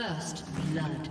First blood.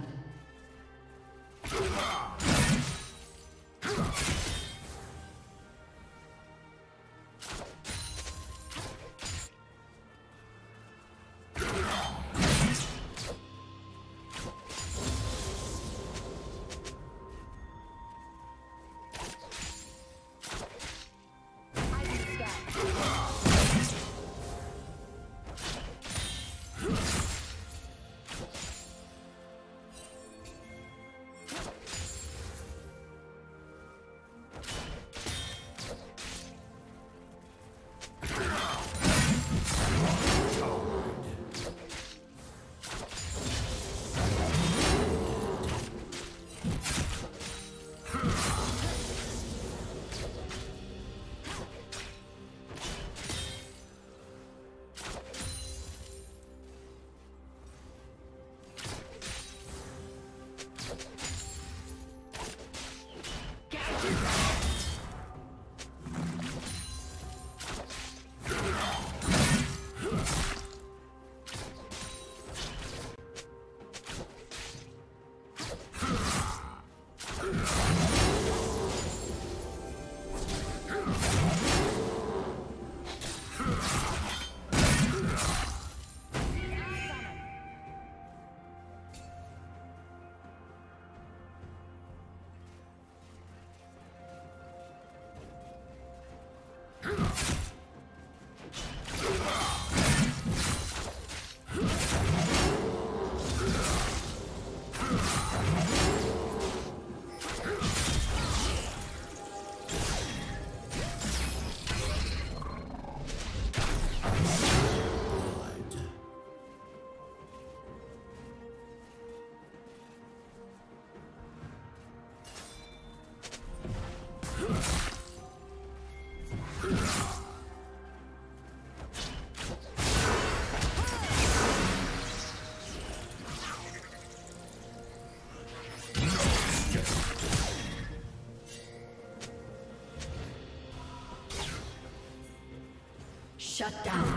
Shut down.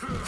Huh.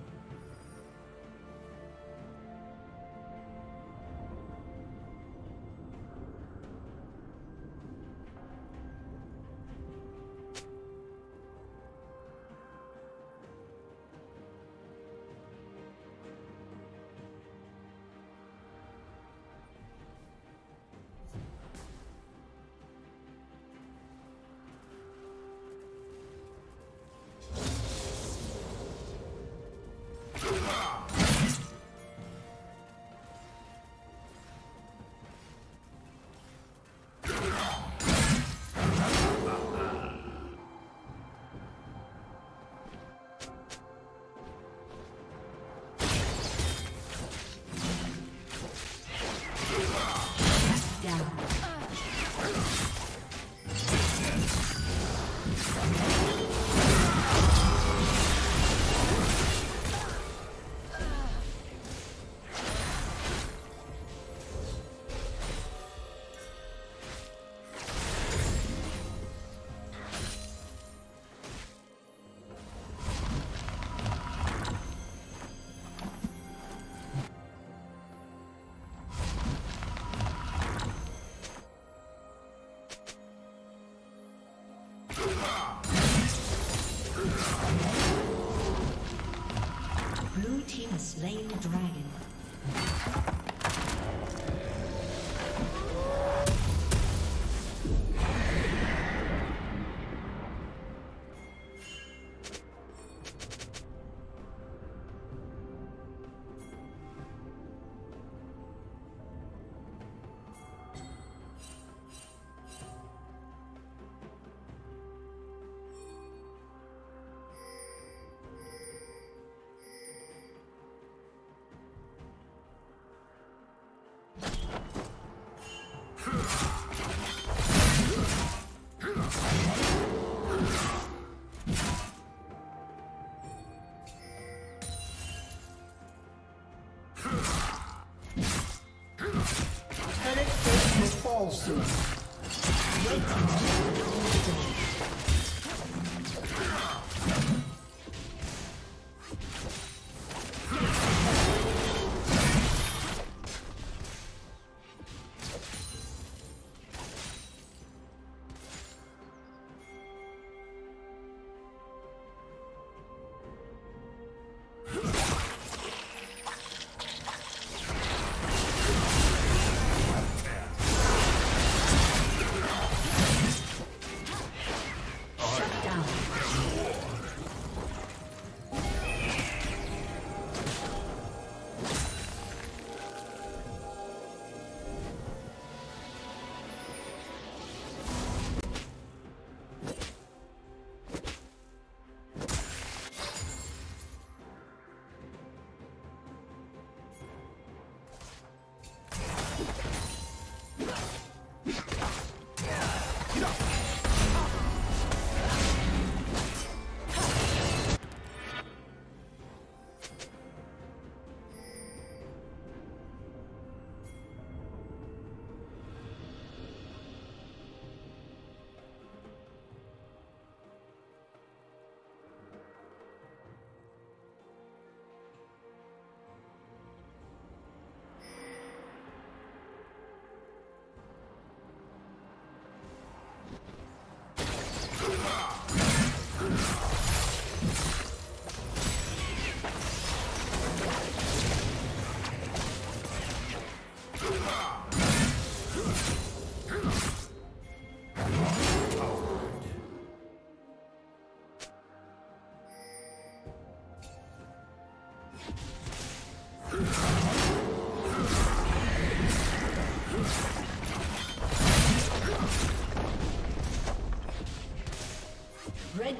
team has slain the dragon. Red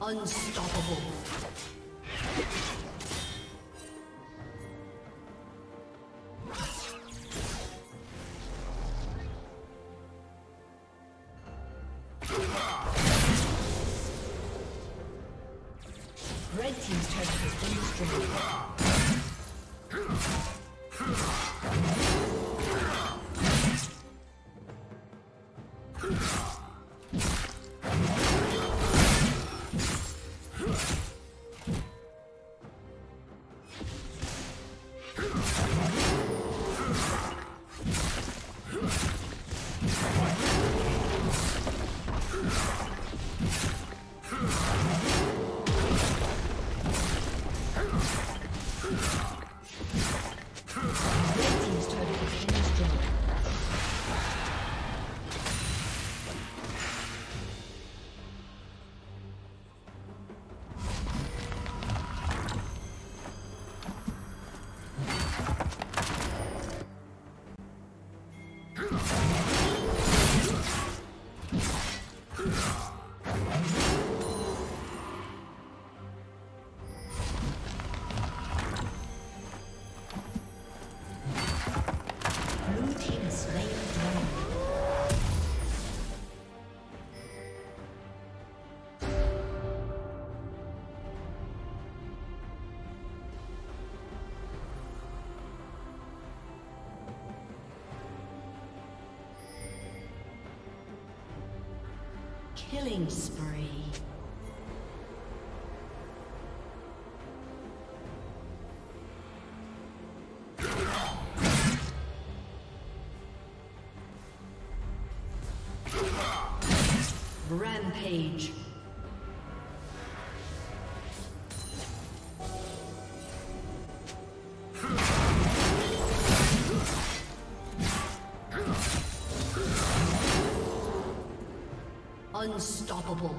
Unstoppable. Red team's turret has been destroyed. Killing spree. Rampage. Unstoppable.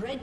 Red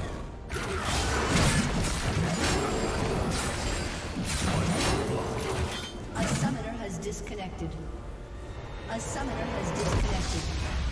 A summoner has disconnected.